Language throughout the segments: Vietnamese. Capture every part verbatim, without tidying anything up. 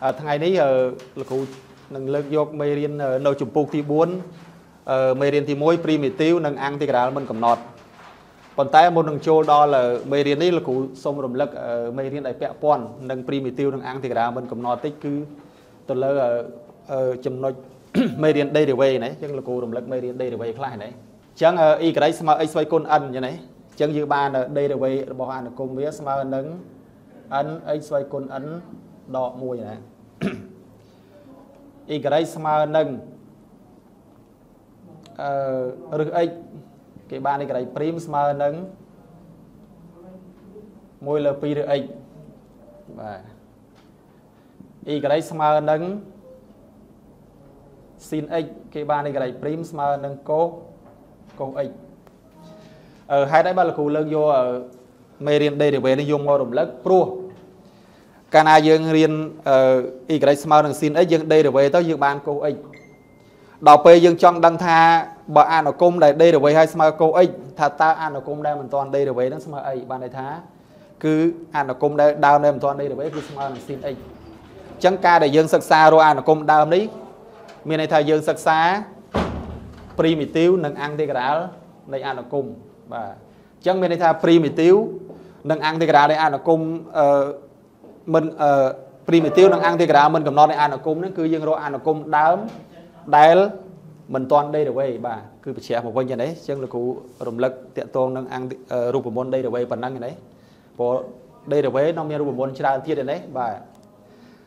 à, Thằng này ở khu nâng lực dục mê riêng nâu chùm phục thì bốn mê riêng thì môi primitive nâng ăn thì cả đó mình cầm nọt. Còn tay một nâng chô đó là mê riêng này là khu xông rộng lực mê riêng đại bẹ bọn nâng primitive nâng ăn thì cả đó mình cầm nọt tích cứ tôi là chùm nọt mê riêng đây để về này chứ là khu rộng lực mê riêng đây để về lại này chẳng y cái đấy mà ấy xoay con ăn như này chẳng như ba là đây là về bảo an cùng với mà nâng ăn ấy xoay con ăn đỏ mùi này y cái đấy mà nâng rực ấy cái ba này cái đấy prim mà nâng mùi là pi rực ấy y cái đấy mà nâng sin ấy cái ba này cái đấy prim mà nâng cô cô ấy ở hai đại ba là cụ lớn vô ở mê riêng đây để về nên dùng mô đồng lắc pro cana dương riêng ở y cái smart đừng xin ấy dương đây để về tới dương ban cô ấy đào pê dương trong đăng tha bà an ở cung đây đây để về hai smart cô ấy thà ta an ở cung đây mình toàn đây để về đến smart ấy ban đại thá cứ an ở cung đây đào đây mình toàn đây để về cứ smart xin ấy chẳng ca để dương sặc xa rồi an ở cung đào đấy miền này thà dương sặc xa primitive nâng ăn thì cái đó này ăn ở cung và chẳng bên đây tha primitive nâng ăn thì cái đó này ăn ở cung mình primitive nâng ăn thì cái đó mình cầm nó này ăn ở cung nó cứ dương rồi ăn ở cung đám đáy mình toàn đây được vậy bà cứ bị chẹt một vòng như đấy chẳng là cụ rụm lực tiện toàn nâng ăn rụm bốn đây được vậy phần năng như đấy bộ đây được vậy nó miền rụm bốn chỉ là thiệt đấy bà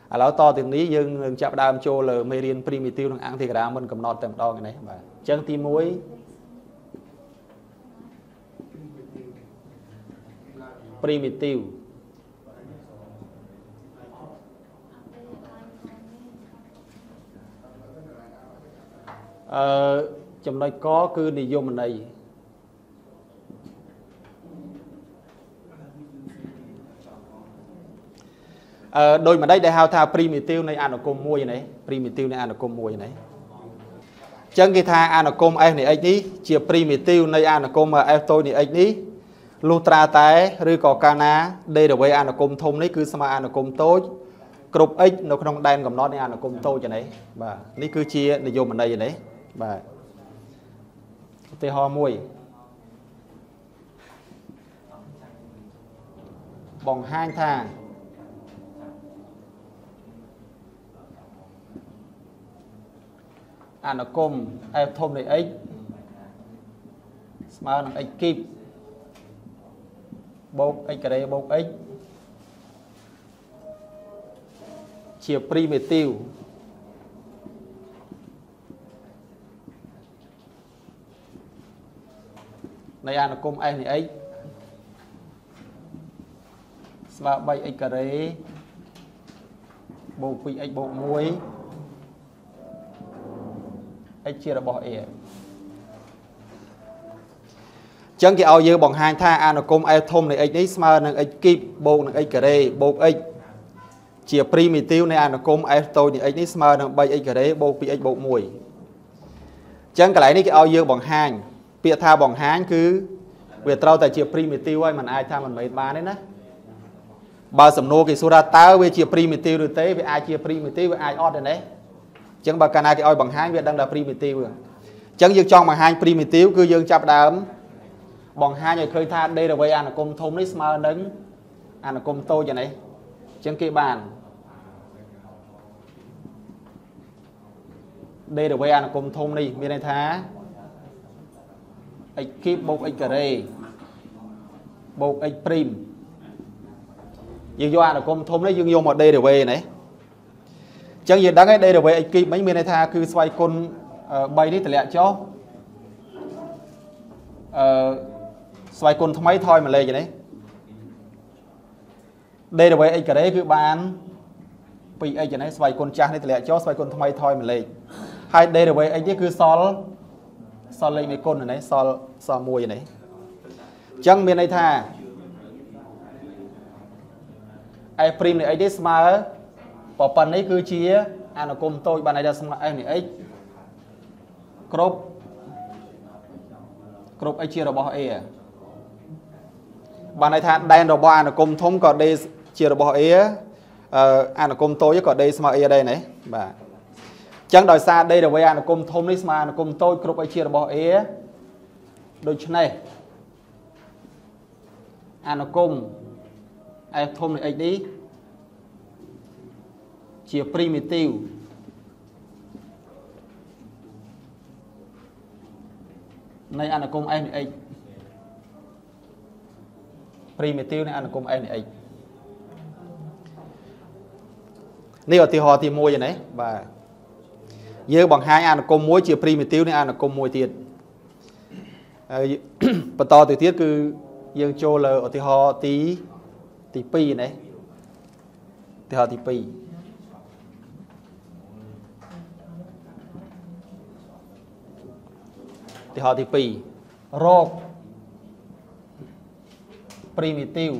à lão to tiếng lý dương chạm đam châu là meridian primitive nâng ăn thì cái đó mình cầm nó tầm to như đấy bà chân tim muối primitive ờ, trong đây có cứ đi vô mình này ờ, đôi mà đây để hào thà primitive này ăn ở cùng muối này primitive này ăn ở cùng muối này chẳng khi tha anacom em này anh đi chia primitive này anacom em tôi này anh đi lutra tái rư cỏ cana đây là với anacom thông đấy cứ sama anacom tôi cục x nó không đen cầm nó này anacom tôi cho đấy và ní cứ chia để dùng ở đây vậy đấy và tê ho mùi bằng hai thang anacom em thông này ấy mà anh kịp bốc anh cái đây bốc anh chia primitive này anacom em này ấy mà bay anh cái đấy bốc phi anh bốc muối anh chia là bỏ ẻ chẳng cái ao dư bằng hai tha anacom ai thông này anh ấy mà nâng anh kịp bột nâng anh cả đây bột anh chia primitive này anacom ai tôi thì anh ấy mà nâng bay anh cả đây bột bị anh bột mùi chẳng cái lại này cái ao dư bằng hai bịa tha bằng hai cứ về trao tại chia primitive ấy mình ai tha mình mấy ba đấy nè ba sầm nô cái số ra tao về chia primitive rồi tế về ai chia primitive với ai odd rồi đấy chẳng bà cana cái oi bằng hai việt đang là primitive chẳng dương trong bằng hai primitive cứ dương chập đám bằng hai người khơi tha đây là với anh là công thông đấy mà nâng anh là công tô cho này chẳng cái bàn đây là với anh là công thông đi bên này thá anh kịp bốc anh cả đây bốc anh prim dương do anh là công thông đấy dương vô một đây để về này chẳng gì đáng ấy đây là về anh kịp mấy miền này tha cứ xoay con uh, bay đi tỷ lệ cho uh, xoay con thông mấy thôi mà lê vậy đấy đây là về anh cả đấy cứ bán vì anh này xoay con cha này tỷ lệ cho xoay con thông mấy thôi mà lê hai đây là về anh ấy cứ sol sol lên mấy con này đấy sol sol mùi này chẳng miền này tha ai prim này anh ấy smart bỏ phần ấy cứ chia anacom tôi bạn này đã xong lại em này x crop crop ấy chia rồi bỏ e bạn này than đen rồi bỏ anacom thống còn đây chia rồi bỏ e Anacom tôi có đây mà ở đây này bà chẳng đòi xa đây là với Anacom thông lý mà Anacom tôi có phải chia bỏ ý đôi chân này Anacom ai thông này đi chia primitive này Anacom ai này primitive này Anacom ai này này ở thì họ thì mua vậy này và dưới bằng hai Anacom muối chia primitive này Anacom muối tiệt và to từ tiết cứ dương cho là ở thì họ tí tí pi này thì họ tí pi thì họ tí pi rock primitive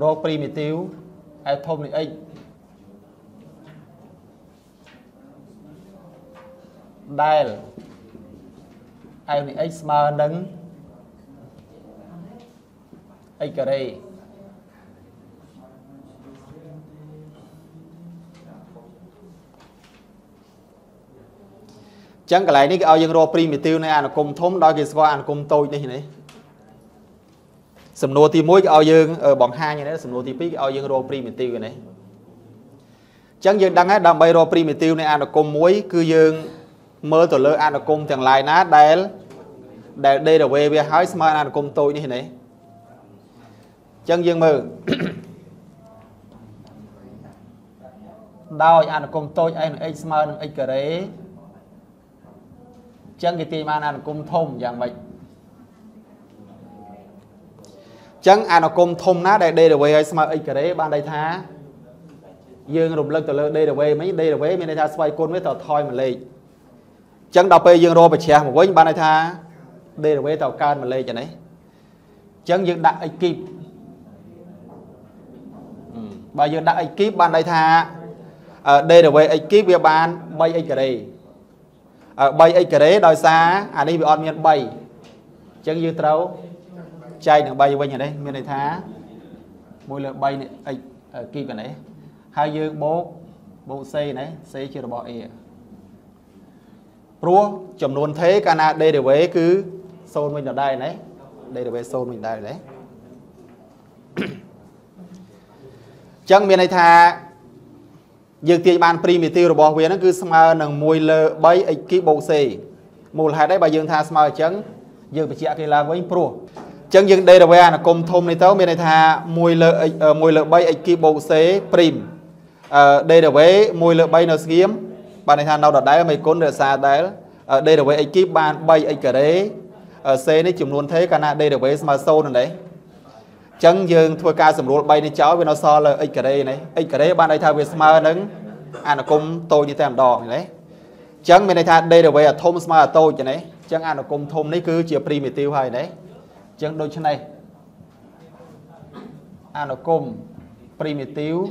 rock primitive atom này x đài ai x mà nâng x ở đây chẳng cái này này cái ao dân rô primitive này anh cùng thống đôi cái sva anh cùng tôi như thế này sầm nô thì mỗi cái ao dân ở bọn hai như thế sầm nô thì biết cái ao dân rô primitive như này chẳng dân đang hết đam bay rô primitive này anh cùng muối cứ dân mơ tổ lơ Anacom chẳng lại nát đáy đây là về về hỏi mà Anacom tôi như thế này chân dương mơ đau Anacom tôi anh là x mà anh cả đấy chân cái tim Anacom thông dạng vậy chân Anacom thông nát đây là về mà anh cả đấy ban đây thá dương rụp lưng tổ lơ đây là về mấy đây là về mình đây thá xoay côn với thỏ thoi mà lệ chẳng đọc bây giờ rồi bà trẻ một với bạn này tha đây là với tàu can mà lên cho này chẳng dựng đặt ekip bà dựng đặt ekip bạn này tha đây là với ekip với bạn bay ấy cả đây bay ấy cả đấy đòi xa anh ấy bị on miền bay chẳng dựng trâu chạy được bay với nhà đây miền này tha mỗi lần bay này ekip cả này hai dương bố bố xe này xe chưa được bỏ ỉa rúa chấm luôn thế cana đây để với cứ xôn mình ở đây này đây để với xôn mình đây đấy chẳng miền này thà dược tiền bàn primitive rồi bỏ về nó cứ small nằng mùi lơ bay ekip bầu xì mùi hai đấy bà dương thà small chẳng dương bị chẹt thì là với rúa chẳng dương đây là với là công thông này tao miền này thà mùi lơ mùi lơ bay ekip bầu xì prim đây là với mùi lơ bay nó kiếm bạn này thà nào đặt đáy mày côn được xa đáy ở đây là với ekip ban bay ấy cả đấy ở xe này chủng luôn thế cả na đây là với mà sâu này đấy chẳng dừng thua ca sầm luôn bay đi cháu với nó so là ấy cả đây này ấy cả đấy bạn này thà với mà nâng anh là công tôi như tem đỏ này đấy chẳng bên này thà đây là với thông mà tôi như này chẳng anh là công thông đấy cứ chia primitive hay đấy chẳng đôi chân này anh là công primitive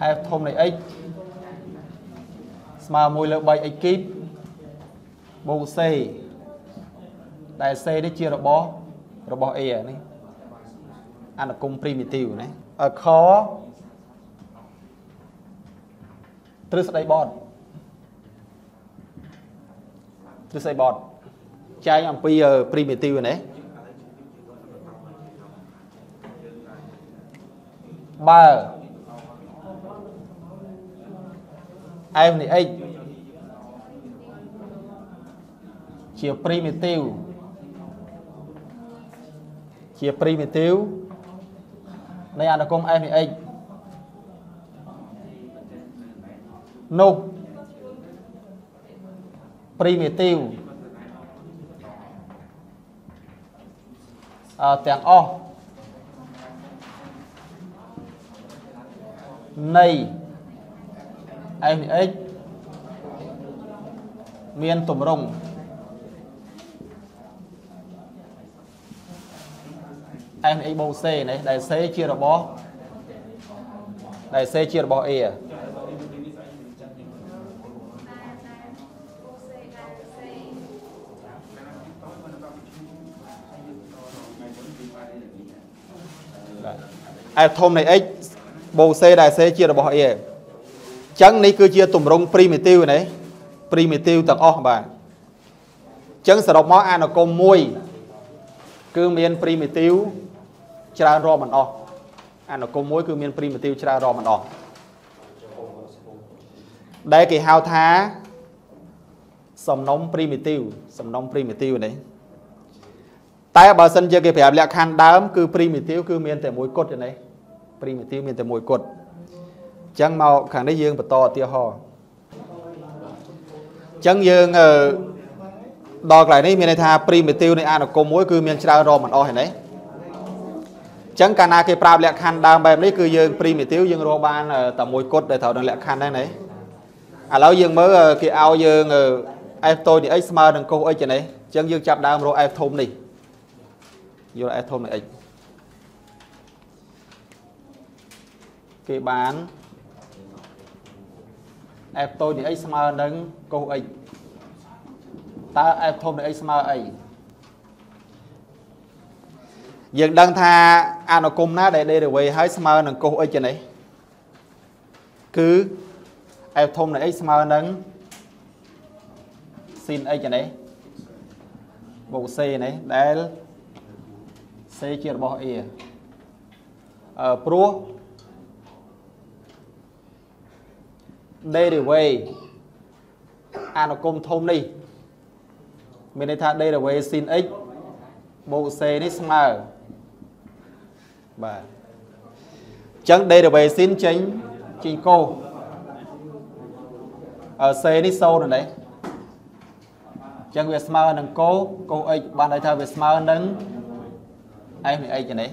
F thông này x mà mùi lượng bảy ekip bầu C đại C để chia rồi bó rồi bó E này anh là cùng primitive này ở khó trừ sợi bọt trừ sợi bọt trái làm pi primitive này ba em này x chia primitive chia primitive này anh là công em này x no primitive à, tiếng o này em x miền tùm rồng em x bầu C này đại C chia rồi bó đại C chia rồi bó E atom này x bộ C đại C chia bỏ e chẳng này cứ chia tụm rung primitive này primitive tầng O bà chẳng sở đọc mó A nó có mùi cứ miền primitive chả rõ bằng O A nó có mùi cứ miền primitive chả rõ bằng O đây cái hào thá sầm nóng primitive sầm nóng primitive này tại bà sân chơi cái phải lệ khăn đám cứ primitive cứ miền tại mối cốt này primitive miền tại mối cốt chẳng màu khẳng đấy dương và to tia ho chẳng dương ở đòi lại đấy miền này tha primitive này ăn được cô mối cứ miền trao ro mà o này chẳng cả na cái pra lệ khăn đám bài đấy cứ dương primitive dương ro ban ở tầm mối cốt để thảo đơn lệ khăn đây này à lão dương mới cái ao dương em tôi thì x mà đừng cô ấy chỗ này chẳng dương chạm đám rồi em thôm này vô lại thôn này cái bán em tôi thì x mà nâng câu ấy ta em thôn này x mà ấy dựng đang tha à nó cùng ná để đây được về hai mà nâng câu ấy trên đấy cứ em thôn này x mà nâng xin ấy trên đấy bộ C này đấy C chia bỏ E ở pro đây là way a nó cùng thông đi mình đây tha đây là way sin x bộ C này small và chẳng đây là way sin chính chính cô ở C này sâu rồi đấy chẳng về small nâng cô cô x bạn đây tha về small nâng ai này ai cho này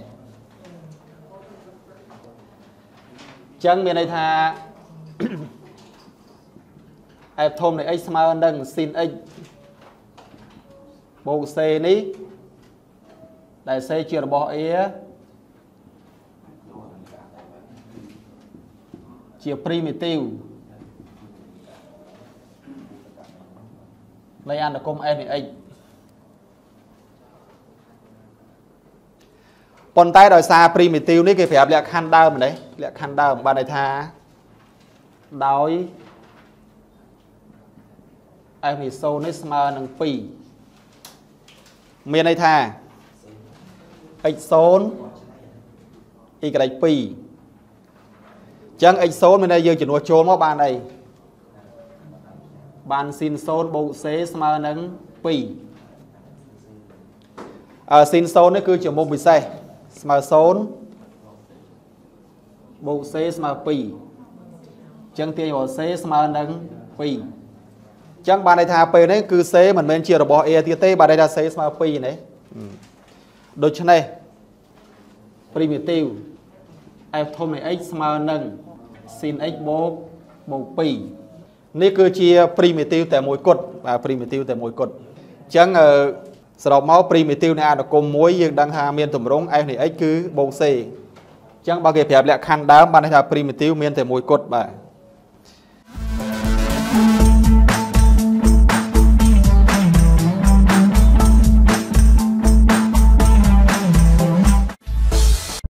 chẳng bên đây tha em thôm này x mà nâng sin x bộ C này đại C chia bỏ e chia primitive lấy ăn được công em này x còn tay đòi xa primitive này cái phải lệ khăn đơm đấy lệ khăn đơm bạn này tha đói em thì sâu nít mà nâng phì miền này tha x xôn y cái này phì chẳng x xôn bên đây dương chỉ nuôi trốn vào bàn này bàn xin xôn bộ xế mà nâng phì à, xin xôn này cứ chỉ một bị xe mà xôn bộ xế mà phì chẳng tiền bộ xế mà nâng phì chẳng bà này thà phê này cứ xế mình bên chia rồi bỏ e thì tê bà này là xế mà phì này đối chân này primitive em thông này x mà nâng xin x bộ bộ phì này cứ chia primitive tại mỗi cột và primitive tại mỗi cột chẳng ở sau đó máu primitive này nó cùng mối dương đang hà miền tùm rung em thì x cứ bộ C chẳng bao kịp hẹp lẹ khăn đám bà này là primitive miền tại mỗi cột bà